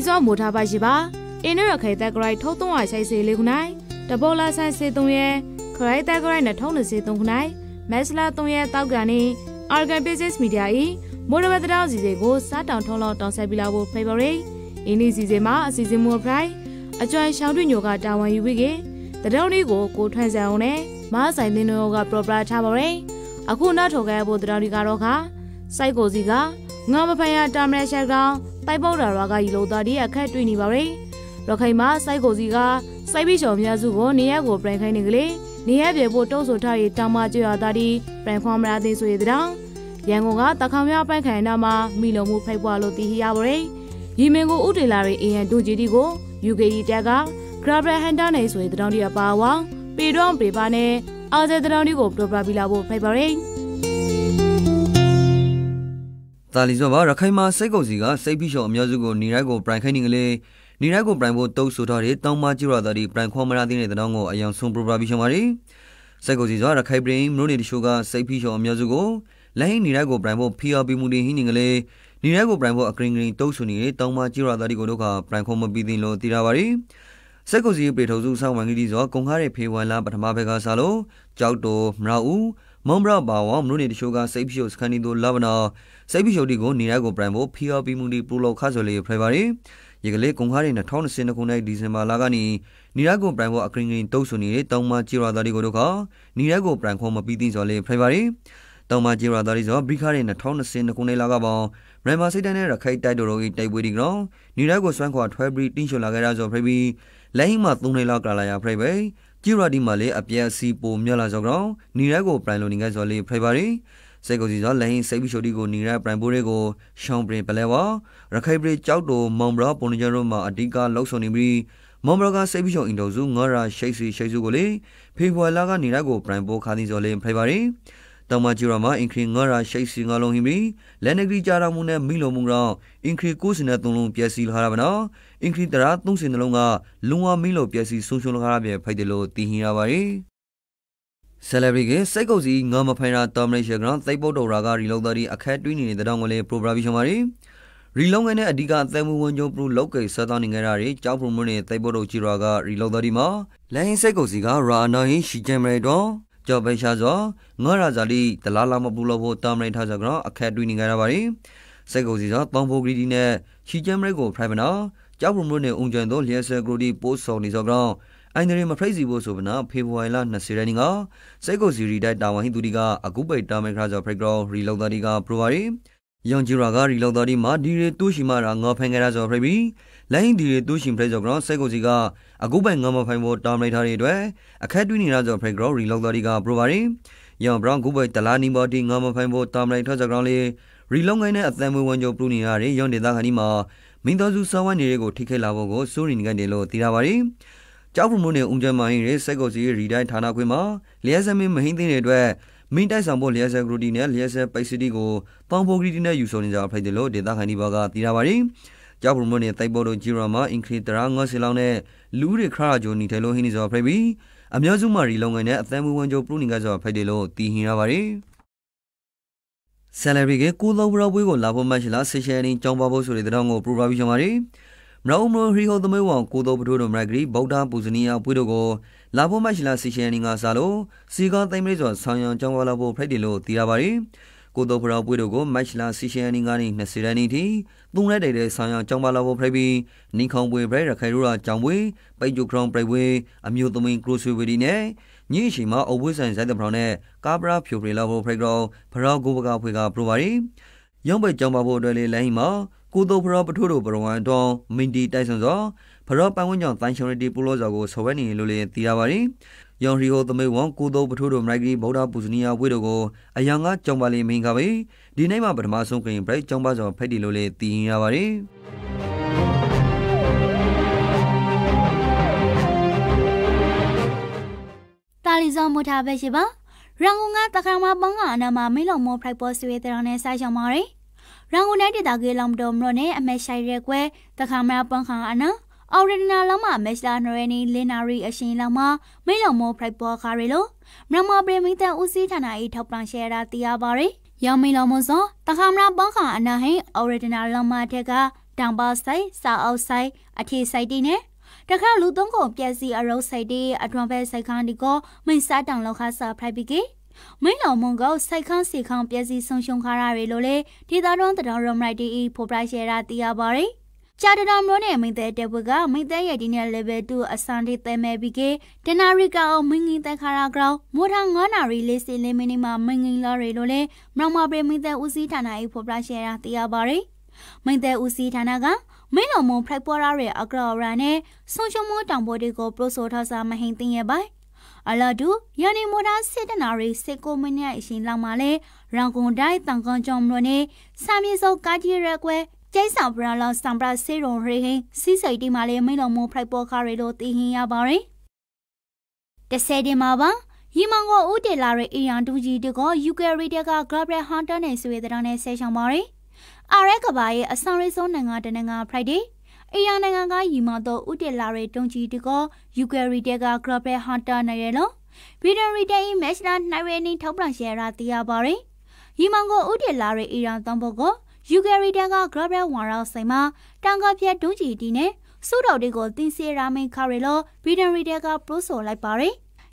Tizo Muta Bajiba, Inner Kaitagrai Totonga Say Lugnai, the Bola San Setonye, Kaitagrai Natona Setonai, Mesla Tonye Tagani, Argan Business Media E, Murabadra Zizego, Satan Tolo Tonsabilabo Pavare, Ini Zizema, Zizimo Prai, a joint shouting yoga down when you wiggy, the Downy Go, Go Transaone, Mas and Ninoga Propra Tabare, Akuna Toga Bodra Psycho Ziga, Namapaya Damra Shagra, Taiboda Raga Ilodari, a cat to Nibare, Rokaima, Psycho Ziga, Sabish of Yazugo, Niago, Frankanigli, Niabe Botos or Tari Tamaji Adari, Frankom Radis with Down, Yangoga, Takamia Pankanama, Milomu Pabalo Tihiabre, Yimego Utilari and Dujidigo, Yugi Daga, Crabra Handanes with Roundia Pawa, Pedron Prepane, other than Rondigo, Probabilabo Pabare. Talizova, Rakaima, Sego Ziga, Sabisho, Miazugo, Nirago, Brankaningale, Nirago Brambo, Tosotari, Tomajira, the Brancomaradin, the Dongo, a young son Probabishomari, Sego Ziza, Rakai Brain, Ronid Sugar, Sabisho, Miazugo, Lain, Nirago Brambo, Pia Bimudi Hiningale, Nirago Brambo, a cringling Tosuni, Tomajira, the Godoka, Brancoma Bidinlo, Tiravari, Sego Zi, Petozu, Samangizo, Kongare, Piwala, Batamabega Salo, Jauto, Mrau, Mombra Bawa, Ronid Sugar, Sabisho's Canido Lavana. Sabisho Digo, Nirago Brambo, Pia Bimundi Pulo Casole, Prevari, Yegale Kongari, and a town Senacone, December Lagani, Nirago Brambo, a cringing Tosuni, Tomajira Darigodoka, Nirago Brancoma Bidinzole, Prevari, Tomajira Darizo, Bricari, and a town Senacone Lagabo, Rama Sidane, Rakai Tidorogi, Taibudigro, Nirago Swanko, 12 Tinsho Lagaras of Previ, Lahima Tunela Galaya Preve, Jira Dimale, a Pia Sipo Miala Zogro, Nirago Branloningazole, Prevari. Segoziza Lain Sabishodigo Nira Bramborego, Chambre Palewa, Rakabre Chaudo, Mombra, Ponjaroma, Adika, Loxonibri, Mombraga Sabisho Indozu, Ngara, Shakesi, Shazugole, Pigualaga, Nirago, Brambo, Kadizole, Prevari, Tamajirama, Incri Ngara, Shakesi, Ngalonhimri, Lenegri Jaramuna, Milo Mungra, Incri Kusinatulum, Piasil Haravana, Incri Taratum Sinalonga, Luma Milo Piasi, Sunsun Harabia, Padelo, Tihiravari. Celebrity Segozi, Namapera, Tomrasha Grand, Taibodo Raga, Rilodari, a cat twin the Dangole, Probabishomari, Rilong and Adiga, Tamuanjo, Pro Loke, Satan in Garari, Chapumune, Taibodo Chiraga, Rilodarima, Lain Segoziga, Ranahi, Shijamredo, Jobeshazo, Norazadi, the Lala Mabulovo, Tomre Tazagra, a cat twin in Garavari, Segoziza, Tombo Gridine, Shijamrego, Pravana, Chapumune, Unjando, Liesa Grodi, Poso Nizogra. I name a crazy boss of now, people I learn Nasiranga, Sego Ziri died down Hinduiga, a good damage of Pregro, Rilodariga, Provari, Yonjiraga, Rilodarima, Dire Tushima, and Nopangaras of Rebi, Lain Dire Tushim Prezogra, Sego Ziga, a good bang of Himo, Dominator, a Catwiniras of Pregro, Rilodariga, Provari, Yon Brown Guba, Talani Body, Gama Pimbo, Dominator, Grande, Rilonga, at them when your Bruniari, Yon de Dahanima, Mindazu Sawan Nirego, Tike Lavogo, Surin Gandelo, Tiravari. Chapumune Unjamahire, Segozi, Rida Tanaquima, Liasami Mahindin Edware, Mintai Sambo Liasa Grudina, Liasa Paisidigo, Pampo Gridina, Usoninza, Pedelo, De Hanibaga, Tiravari, Chapumune, Taibodo, Jirama, Incretaranga, Silane, Lure Carajo, Nitelo Hiniza Prebi, Amyazumari Longanet, Thamuanjo Pruningaza, Pedelo, Tihinavari. Celebrity Kulabra Wigo, Lavo Machela, Seshani, Chombabo, Solidango, Probabishomari. Mraumo Riho the Mewan, Kudo Pudo Magri, Bauda, Puzania, Pudogo, Labo Machila Sishaninga Salo, Siga Timrezo, Sanyan Changalabo, Predilo, Tiavari, Kudo Pura Pudogo, Machila Sishaningani, Nasiranity, Dunade, Sanyan Changalabo Prebi, Nikonwe, Preda, Kairura, Changwe, Paju Crown Prewe, Amutomin Crusu Vidine, Nishima, Obusan Zadaprone, Cabra, Puri Lavo Pregro, Paraguga Puga, Provari, Yombe Jambabo de Lahima, Kudo Propaturo Perwanto, Mindy Tysonzo, Parapanguan, Tanshore de Pulozago, Soveni, Lule, Tiavari, Yon Rio the Mewan, Kudo Paturo, Magri, Boda Puznia, Widogo, Ayanga, Chombali, Mingavi, Dinema Permason, Green Break, Chombas or Petty Lule, Tiavari. Talizon Mutabeshiba, Rangunga Takama Banga, and a mamilo more prepostuated on a Sasha Mari. Rangunati Dagi Lamdom Rone, a Meshaireque, the Camera Pankana, Aurina Lama, Meshlan Reni, Linari, Ashin Lama, Milomo Prepo Carilo, Rama Bremita Usitana, Ito Planchera, Tiabari, Yamilomozo, the Camera Banka, and Nahi, Aurina Lama Tega, down bar side, saw outside, a tea side dinner. The car Lutongo, Piazzi, a road side, a trumpet, psychonico, main sat down Lohasa, Prabigay. Milo Mongo, Psychon, Sikon, Piazzi, Sunshon, Carare, Lole, did I run the room right the Poprasera, the Abari? Chatted on Ronem in the Debuga, made the dinner level to a Sunday, they may be gay, then I regard minging the Caragro, Mutangona released the minima minging Lore Lole, Brahma Bremita Uzitana, Poprasera, the Abari? Made the Uzitanaga? Milo Mon Preporare, a girl rane, Sunshon Motambodico, Prosotosa, my hinting nearby. Aladu, Yani Moda Sedanari, Secomania Ishin Lamale, Rangon Dai, Tangon John Rone, Samiso Gadi Reque, Jason Brala, Sambra Seron Rehe, Sisa di Male, Milomo Prepo Carrido, Tihinia Barry. The Sedimaba, Yimango Udelari, Ian Duji de Go, you get rid of a global hunter and with an session Mari. I recover a sunrise on a Friday. Iyananga Yimado Udelare don't you go, you carry dega crop hunter narelo? Peter Rida Meshland Nareni Topranchera Tiabari. Yimango Udelare Iran Tambogo, you carry dega crop warao Sema, Tanga Pia Dunji Dine, Sudo de Gold Tinsi Rame Carrelo, Peter Ridega Proso Lipari.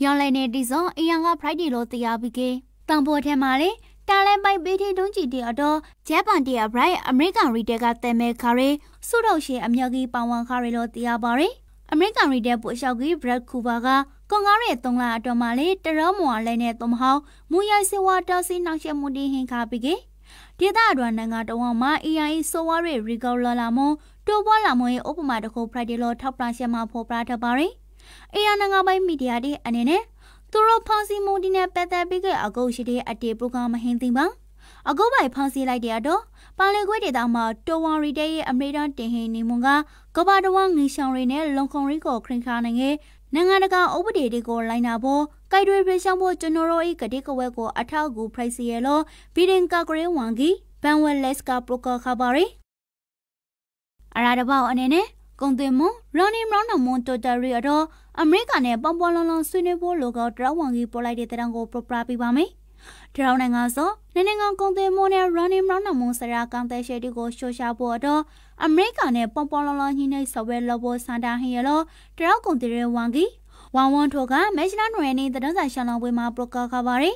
Yolene Dizon, Iyanga Pridilo Tiabike, Tambo Temale. Talent by Betty Dunji Diado, Japan Dia Bright, American Redega Teme Carre, Sudoshi, Amyagi Pawan Carrelo Diabari, American Redea Bushagi, Brad Kubaga, Congare Tonga Domale, Teromo Lene Tomhao, Muya Sewa Dossi Naksha Mudi Hinkapige, Dida Rananga Doma, Ia Sowari, Rigo Lolamo, Doba Lamoe, Opomatico Pradilo, Topranchama Poprata Bari, Iananga by Mediadi Anene. Toro Ponzi Modina better bigger a go shitty at the program hinting bang. A go by Ponzi like the other. Paleguated Ama, don't worry day, a maiden tehini munga. Go by the one Nishan Rene, Loncon Rico, Crinkanange, Nanganaga over the go line up. Guided Bishambo, General Ekadikawego, Atago, Price Yellow, Bidding Gagre Wangi, Banwell Leska Broker Cabari. Aradabao Anene, Gondemo, running round a monto darriado. American e Bombolon Sunebo Logo Drawangi Polite Tango Proprapi Bami. Drowning also, Nenangan Conte Mona running round a Monsera Cante Shedigo Shosha Bordo. American e Bombolon Hine Sawel Lobo Santa Hielo, Dragon Wangi. One Toga, Meshlan Reni, the Dazashan with my Broca Cavari.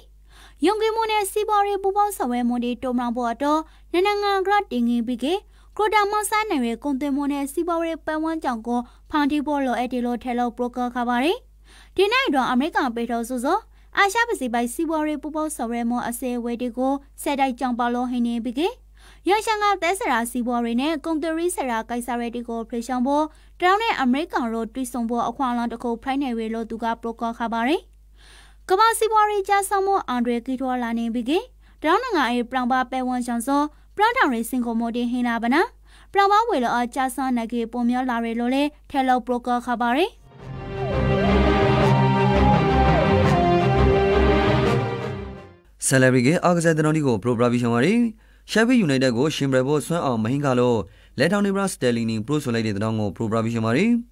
Yungi Mona Sibori Bubo Sawe Modi Toman Bordo, Nenangan Gratingi Bigay. Croda Monsanere Contemone Sibore Pawan Jango, Pantibolo Edilo Tello Broker Cabaret. Denied on American Beto Suzo. I shall see by Sibore Pupo Soremo a say where they go, said I Jambalo Hene Bigay. Yashanga Desera Siborene, Gondori Sera Caisaretico Preshambo, Drowning American Road Trisombo, a Quantico Primary Low Duga Broker Cabaret. Coban Sibore Jasamo Andre Kitor Lane Bigay. Drowning I Bramba Pawan Janzo. Brother racing commodity in Abana, Brava will or Jason Nagi Pomio Larelole, Tello Broker Cabari. Salabige, Oxadronigo, Pro Bravisionary, Shabby United Go, Shimbrabo, Swan or Mahingalo, Let Honibra Stellini, Prosolated Dongo, Pro Bravisionary,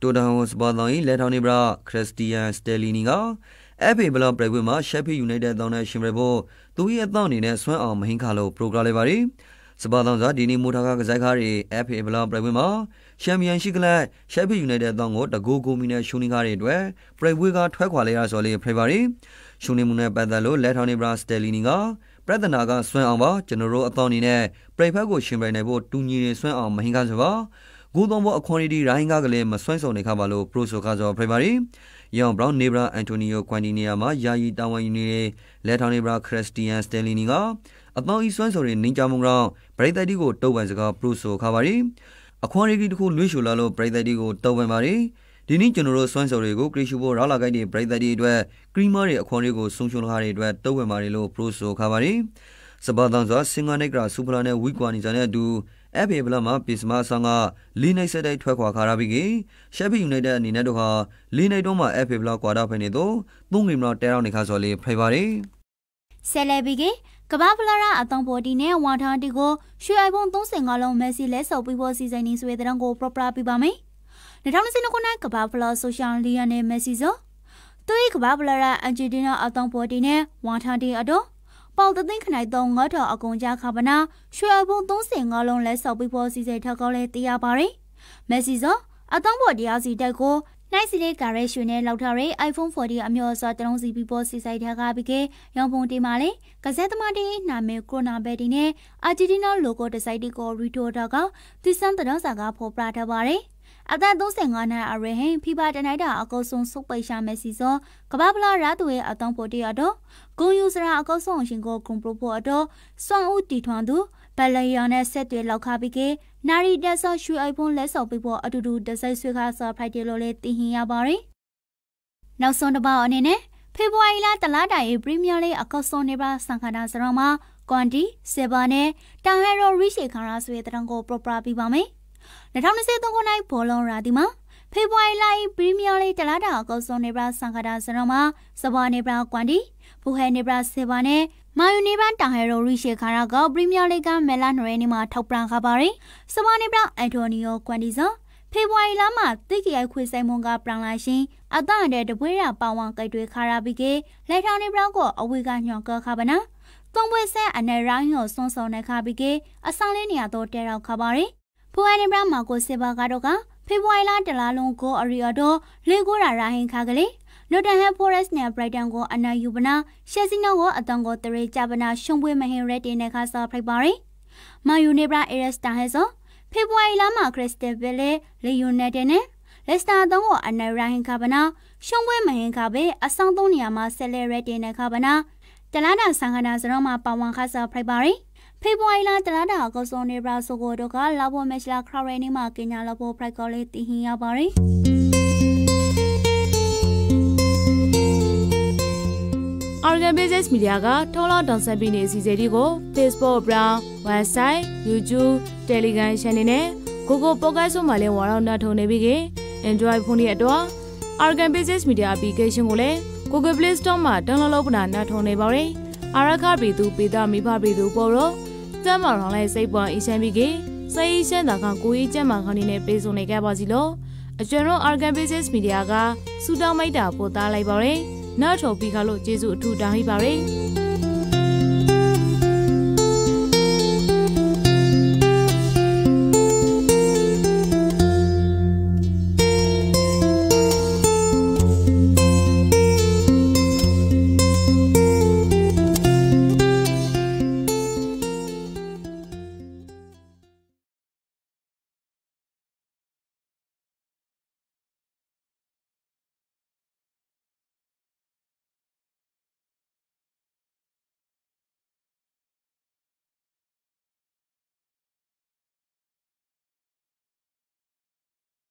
Todahos Badloi, Let Honibra, Crestia Stelliniga, Epi Bella Brevuma, Shabby United Donna Shimbrabo. Tui at down in a swan on Hinkalo, Progralevari, Sabadanza, Dini Mutaka Zakari, Epi Bla Bravima, Shamian Shigla, Shabby United Dongo, the Gogo Mina Shuningari, where Brewiga, Twaqualia Sole Prevari, Shunimuna Badalo, Let Honibras Delininga, Brother Naga, Swan Ava, General Athon in a Brevago Shimbanebo, Tuni Swan on Hinkazawa, Gudonbo a quantity, Rahingagale, Maswanson, Cabalo, Prosocazo Prevari. Young Brown Nebra Antonio Quandiniama, Yayi Dawayuni, Letanebra Christian Stellininga, Atma Iswansor in Ninjamungra, Breda Digo, Towanzaga, Pruso Cavari, Aquarico Lusulalo, Breda Digo, Towanmari, the Ninjanoro Swansorigo, Crishubo, Ralagadi, Breda Didware, Grimari, Aquarico, Sunshon Harry, Towanmarilo, Pruso Cavari, Sabadanza, Singanegra, Suplane, Wigwan Zanadu. Epi Blama Pisma Sanga, Lina Sede Twaqua Carabigi, Shabby United Ninadoha, Lina Doma Epi Bla Quadapenedo, Dungimra Teronicasoli, Prevari. Celebigi, Cabablara Atomportine, 1 hour to go, should I won't sing along messy less of people season is with Rango Propra Pibame? The town is in a cona, Cababla, Social Liane Messizo. Tui Cabablara and Judina Atomportine, 1 hour to adore. ပေါတသိန်းခနိုင်သုံး9000အကုန်ကြခါပနာရွှေအဖုံ35လုံးလဲဆောက်ပြီးပေါ်စီစဲထောက်ကောက်လဲတရားပါရယ်မက်ဆီဇော်အတောင်းပေါ်တရားစီတက်ကိုနိုင်စီလေးကာရဲရွှေနဲ့လောက်ထားရ iPhone 40 အမျိုးအစားတလုံးစီပြီးပေါ်စီစဲထားကားပြီးကရောင်ဖုံတီမာလဲကစက်သမားတီနာမည်ကိုနာဘယ်တီနဲ့အာဂျီတီနာလိုဂိုဒီဇိုင်းတီကိုရီထိုတာကသီစံတတော်စာကဖော်ပြထားပါရယ်အသက်35နှစ်အရွယ်ဟင်ဖိဘာတနိုင်တာအကောက်ဆုံးစုပ်ပိတ်ရှာမက်ဆီဇော်ကဘာပလာရာသူရဲ့အတောင်ပေါ်တရားတော့ဂွန်ယူစရာအကောက်ဆုံးရှင်ကိုဂွန်ပရိုပေါ်တော့စွန်ဦးတီထွန်သူဘယ်လီယောနဲ့ဆက်တွေလောက်ခပြီးကနာရီတက်ဆော့ရွှေအိုင်ဖုန်းလက်ဆောင်ပေးဖို့အတူတူဒဇိုင်းဆွေးခါဆော့ဖိုက်တယ်လို့လည်းသိဟင်ရပါရယ်နောက်ဆုံးတစ်ပတ်အနေနဲ့ဖေဖော်ဝါရီလတလားတိုင်ပရီးမီးယားလိဂ်အကောက်ဆုံးနေပါစံခါနာစရောမှာကွန်တီဆေဘာနဲ့တာဟဲရိုရီရှေခါရာဆွေတရံကိုပရိုပရာပြပါမယ်2023ခုနှစ်ဘောလုံးရာသီမှာဖေဖော်ဝါရီလပရီးမီးယားလိဂ်တလားတာအကောက်ဆုံးနေပါစံခါနာစရောမှာစဘာနေပါကွန်တီဘူဟဲနေပါဆေဘာနဲ့မာယူနီဘန်တာဟဲရိုရီရှေခါရာကပရီးမီးယားလိဂ်ကမဲလာနရယ်နီမှာထောက်ပံ့ခါပါရယ်စဘာနေပါအန်တိုနီယိုကွန်တီဇောဖေဖော်ဝါရီလမှာတိကျရိုက်ခွေဆိုင်မွန်ကပရန်လာရှင်အတန်တဲ့တပွဲရာပါဝန်ကိတ်တွေခါရာပြီးကလက်ထောင်နေပါကိုအဝေးကညွန်ကခါပါနာသုံးပွဲဆက်အနယ်ရိုင်းကိုစွန်းဆောင်နေခါပြီးကအဆောင်လေးနေရာတော့တဲရောက်ခါပါရယ်ဘူဟဲနေပါမာကိုဆေဘာကတော့ကဖေဖော်ဝါရီလတလားလုံးကိုအရီအတော်လေးကိုရာရာဟင်ခါကလေးနိုတန်ဟမ်ဖိုရက်စ်နဲ့ဘရိုက်တန်ကိုအနာယူပနာရှက်စီနိုကိုအတန်ကိုတရေကြပနာရှုံပွေမဟင်ရက်တင်နဲ့ခါဆော့ဖိုက်ပါရယ်မာယူနေပါအေရက်စတာဟဲဆောဖေဖော်ဝါရီလမှာခရစ်စတန်ဗီလေလေယွန်နက်တင်နဲ့လက်စတာအသုံးကိုအနာရာဟင်ခါပနာရှုံပွေမဟင်ခါပဲအဆောင်သုံးနေရာမှာဆယ်လေရက်တင်နဲ့ခါပနာတလားနာဆန်ခနာစရောမှာပါဝန်ခါဆော့ဖိုက်ပါရယ်ဖေဖော်ဝါရီလတလားတာကိုစုံနေပါဆိုကိုတော့ကလာဖို့မက်ရှလာခရရဲနေမှာကင်ညာလဖို့ဖရိုက်ကောလေးတီဟင်ရပါရယ်Organ Business Media ကထောက်လောက်တောင်ဆက်ပြီးနေအစီအစဉ်တွေကို Facebook Brown, Website, YouTube, Telegram Channel နဲ့ Google Podcast တို့မှာလည်းဝါရောက်နှာထုံနေပြီးခင် Android ဖုန်းရဲ့အတွက် Organ Business Media Application ကိုလည်း Google Play Store မှာ Download လုပ်ပနာနှာထုံနေပါရယ်အာရခပေသူပေတာမိဖပေသူပေါ်တော့ကျမ်းမာတော်လဲစိတ်ပွန်အေးချမ်းပြီးခင်စိတ်အေးချမ်းတာကကိုကြီးကျမ်းမာကောင်းနေတဲ့ပေးစုံနေကြပါစီလို့အကျွန်တော် Organ Business Media ကစူတောင်းမိုက်တာပို့သားလိုက်ပါရယ်နောက်ထုတ်ပြီးခါလို့ကျေးဇူးအထူးတင်ရှိပါတယ်